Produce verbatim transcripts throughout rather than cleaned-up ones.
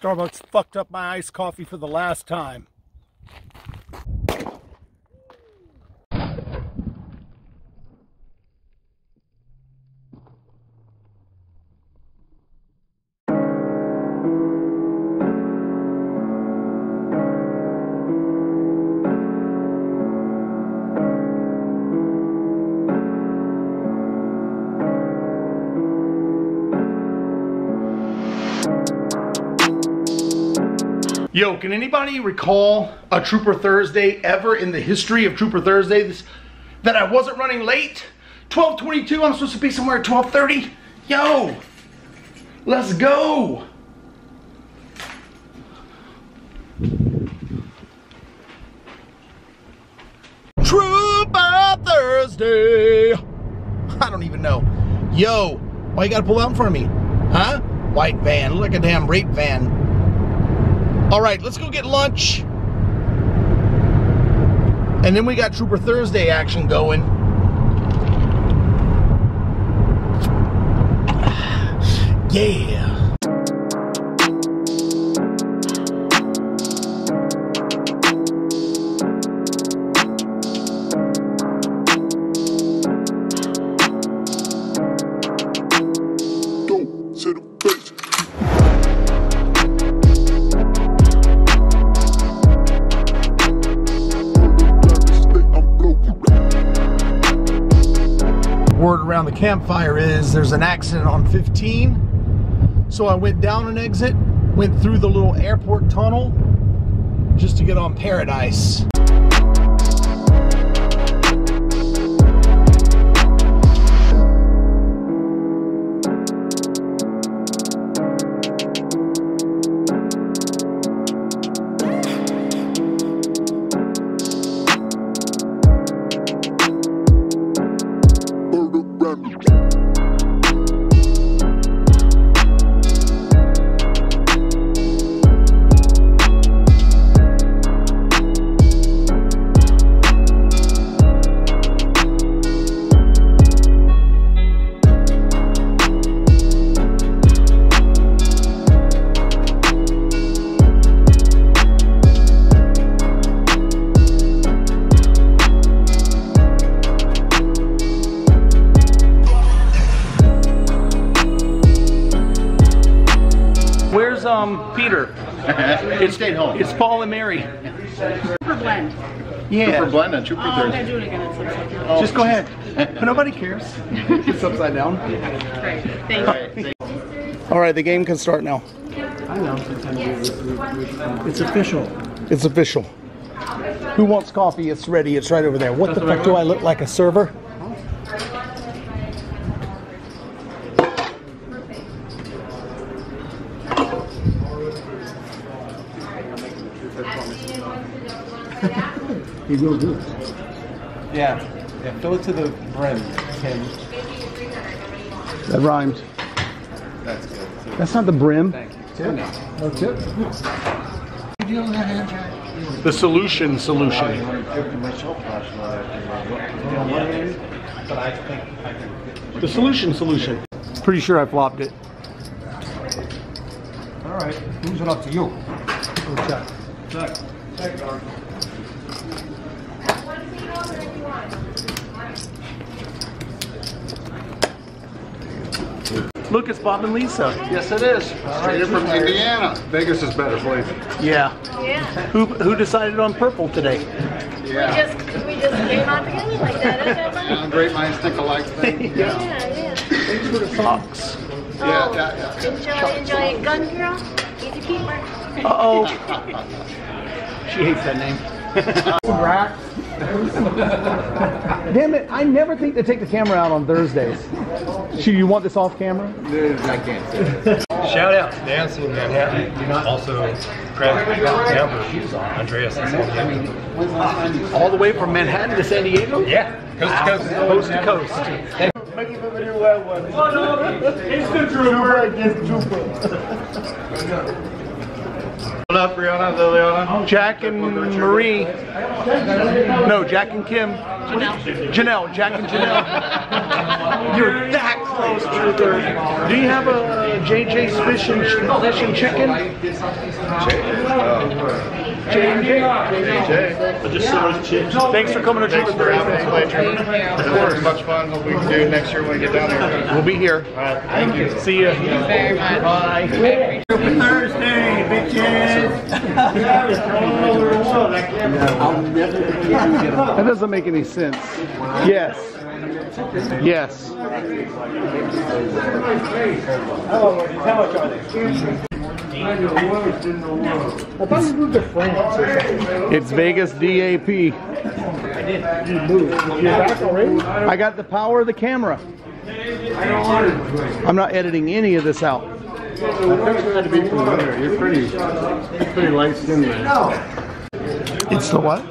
Starbucks fucked up my iced coffee for the last time. Yo, can anybody recall a Trooper Thursday ever in the history of Trooper Thursdays that I wasn't running late? twelve twenty-two, I'm supposed to be somewhere at twelve thirty. Yo, let's go. Trooper Thursday. I don't even know. Yo, why you gotta pull out in front of me? Huh? White van, look like a damn rape van. All right, let's go get lunch. And then we got Trooper Thursday action going. Yeah. Word around the campfire is there's an accident on fifteen, so I went down an exit, went through the little airport tunnel just to get on Paradise. Where's um Peter? It's stayed home. It's Paul and Mary. Trooper Blend. Yeah. Trooper Blend and Trooper Thursday. Oh, they're doing it again. It's upside down. Oh. Just go ahead. But nobody cares. It's upside down. Great. Thank you. All right, the game can start now. I know. It's official. It's official. Who wants coffee? It's ready. It's right over there. What the fuck do I look like, a server? He will do it. Yeah. Yeah, fill it to the brim, Tim. That rhymed. That's good. Too. That's not the brim. Thank you. Tip? No tip. The solution solution. The solution solution. Pretty sure I flopped it. All right. Who's it up to you? Go check. Check. Check, dog. Look, it's Bob and Lisa. Yes, it is. Straight from Indiana. Vegas is better, believe me. Yeah. Yeah. Who who decided on purple today? Yeah. We just we just came on together like that. Great minds think alike thing. Yeah. Yeah. Thanks for the socks. Yeah, yeah, yeah. Enjoy, enjoy, gun girl. He's a keeper. Uh oh. She hates that name. Racks. Damn it, I never think to take the camera out on Thursdays. Should you want this off camera? I can't say it. Shout out to Nancy in Manhattan. Also, Craig Denver, Andreas in San Diego. All the way from Manhattan to San Diego? Yeah. Coast to coast. Coast to coast. Thank you. Make it over your way one. It's the Trooper against the Trooper. What up, Brianna, Liliana? Jack and Marie. No, Jack and Kim. Janelle. Janelle, Jack and Janelle. You're that close, Trooper. Do you have a J J's Fish and, fish and Chicken? J J. J J. I just saw those chips. Thanks for coming to Trooper Thursday. Of course. It's much fun. Hope we can do it next year when we get down there. We'll be here. All right. Thank you. See you. Thank you very much. Bye. Trooper Thursday, bitches. That doesn't make any sense. Yes. Yes. It's Vegas D A P. I got the power of the camera. I'm not editing any of this out. Had to be from there. You're pretty, pretty light skin there. It's the what?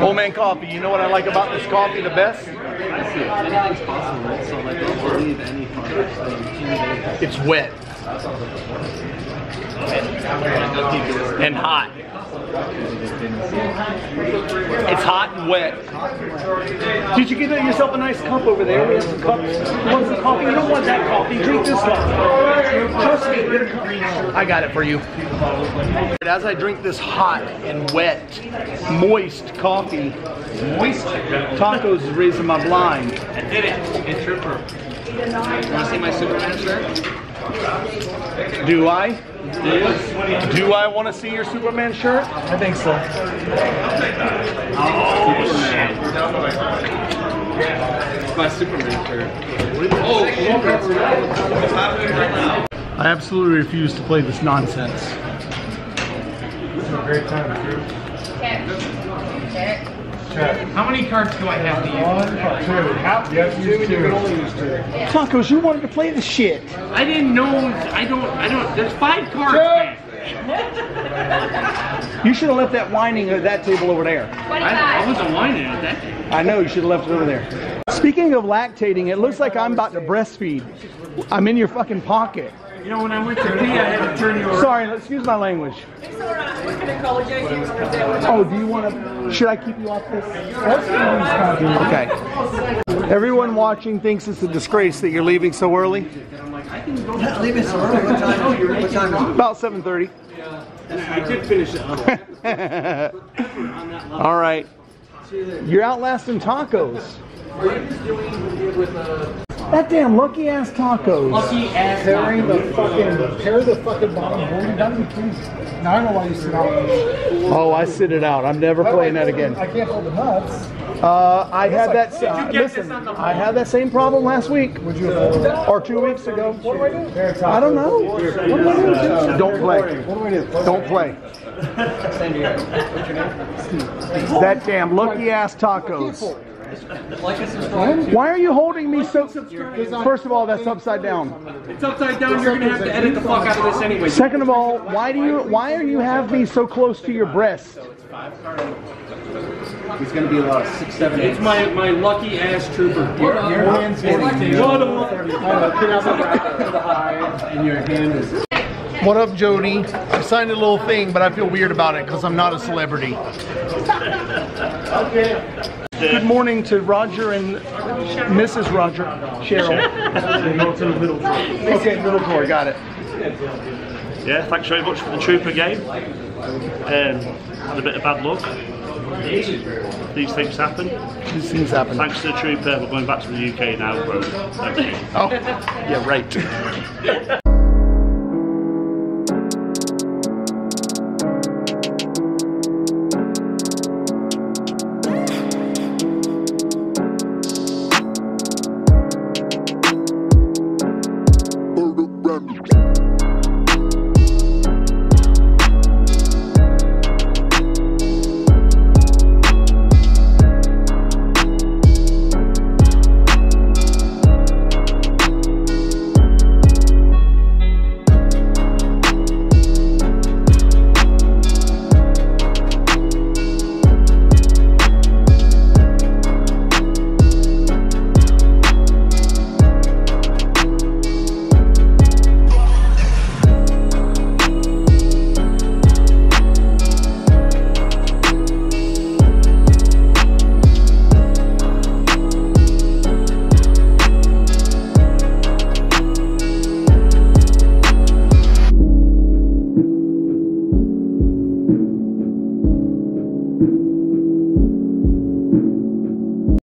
Old Man Coffee. You know what I like about this coffee the best? It's wet. And hot. It's hot and wet. Did you get yourself a nice cup over there? We have some cups. You want some coffee? You don't want that coffee. Drink this one. Trust me. Get a cup. I got it for you. As I drink this hot and wet, moist coffee, moist tacos is raising my blind. I did it. It's Trooper. You want to see my Superman shirt? Do I? Do I want to see your Superman shirt? I think so. Oh, shit. It's my Superman shirt. Oh, what's happening right now? I absolutely refuse to play this nonsense. This is a great time, Drew. Check. Check. How many cards do I have to use? One, two. Half, you have to use two. You can only use two. Tacos, you wanted to play the shit. I didn't know. I don't. I don't. There's five cards. You should have left that whining at that table over there. I, I wasn't whining at that table. I know. You should have left it over there. Speaking of lactating, it looks like I'm about to breastfeed. I'm in your fucking pocket. You know, when I went to pee, I had to turn you over. Sorry, excuse my language. Oh, do you want to? Should I keep you off this? Okay. Everyone watching thinks it's a disgrace that you're leaving so early. Not leaving so early. What time? What time is it? About seven thirty. I did finish that level. All right. You're outlasting tacos. Are you just doing with a? That damn lucky ass tacos. Lucky ass Tearing tacos. the fucking, tear the fucking bottom. Now I know why you sit out. Oh, I sit it out. I'm never playing that again. I can't hold the nuts. Uh, I had like, that. Uh, listen, I had that same problem last week. Would you have or two weeks ago? What do I do? I don't know. What do I do? Don't play. What do I do? Don't play. That damn lucky ass tacos. Why are you holding me so? First of all, that's upside down. It's upside down. You're gonna have to edit the fuck out of this anyway. Second of all, why do you? Why are you have me so close to your breast? It's gonna be a lot of six, seven, eight. It's my my lucky ass Trooper. Your hand's and your hand is. What up, Jody? I signed a little thing, but I feel weird about it because I'm not a celebrity. Okay. Good morning to Roger and Missus Roger, Cheryl. Okay, Little Corey, got it. Yeah, thanks very much for the Trooper game. Um, had a bit of bad luck. These things happen. These things happen. Thanks to the Trooper, we're going back to the U K now, bro. Thank you. Oh, yeah, right.